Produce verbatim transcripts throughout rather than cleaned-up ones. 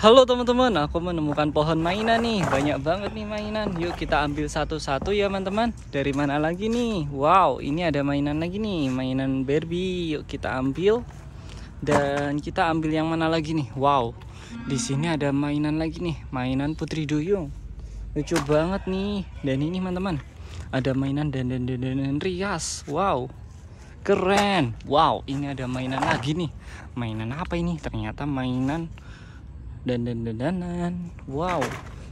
Halo teman-teman, aku menemukan pohon mainan nih. Banyak banget nih mainan. Yuk kita ambil satu-satu ya teman-teman. Dari mana lagi nih? Wow, ini ada mainan lagi nih. Mainan Barbie. Yuk kita ambil. Dan kita ambil yang mana lagi nih? Wow, di sini ada mainan lagi nih. Mainan Putri Duyung. Lucu banget nih. Dan ini teman-teman, ada mainan dandan-dandan rias. Wow, keren. Wow, ini ada mainan lagi nih. Mainan apa ini? Ternyata mainan dan dan dandanan. Wow,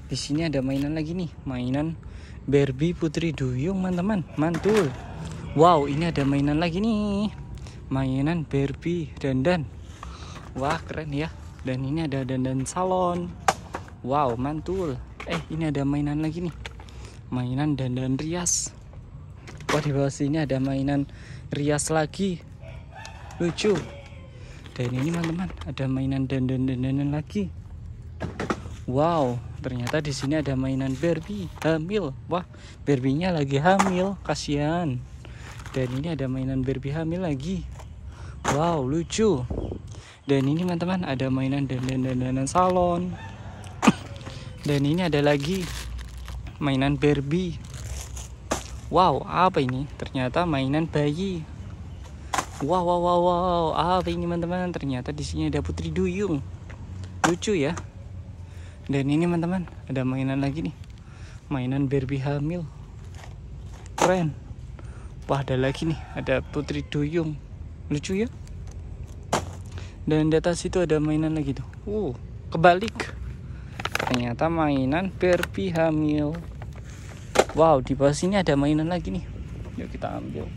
di sini ada mainan lagi nih, mainan Barbie Putri Duyung, teman-teman, mantul. Wow, ini ada mainan lagi nih, mainan Barbie dandan. Wah, keren ya. Dan ini ada dandan salon. Wow, mantul. Eh, ini ada mainan lagi nih, mainan dandan rias. Wah, di bawah sini ada mainan rias lagi, lucu. Dan ini teman-teman, ada mainan dandan-dandanan lagi. Wow, ternyata di sini ada mainan Barbie hamil. Wah, Barbie-nya lagi hamil, kasihan. Dan ini ada mainan Barbie hamil lagi. Wow, lucu. Dan ini teman-teman, ada mainan dandan-dandanan salon. Dan ini ada lagi mainan Barbie. Wow, apa ini? Ternyata mainan bayi. Wow, wow, wow, wow. Apa ini teman-teman? Ternyata di sini ada Putri Duyung. Lucu ya. Dan ini teman-teman, ada mainan lagi nih. Mainan Barbie hamil. Keren. Wah, ada lagi nih, ada Putri Duyung. Lucu ya. Dan di atas itu ada mainan lagi tuh. Uh, kebalik. Ternyata mainan Barbie hamil. Wow, di bawah sini ada mainan lagi nih. Yuk kita ambil.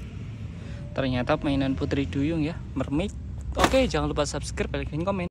Ternyata mainan Putri Duyung ya, Mermaid. Oke, jangan lupa subscribe, like, dan komen.